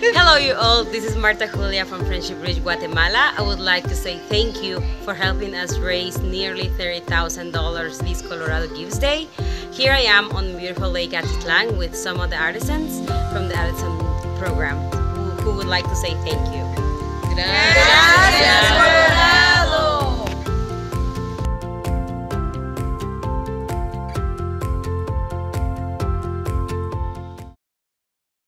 Hello you all, this is Marta Julia from Friendship Bridge, Guatemala. I would like to say thank you for helping us raise nearly $30,000 this Colorado Gives Day. Here I am on beautiful Lake Atitlán with some of the artisans from the artisan program who would like to say thank you. Gracias.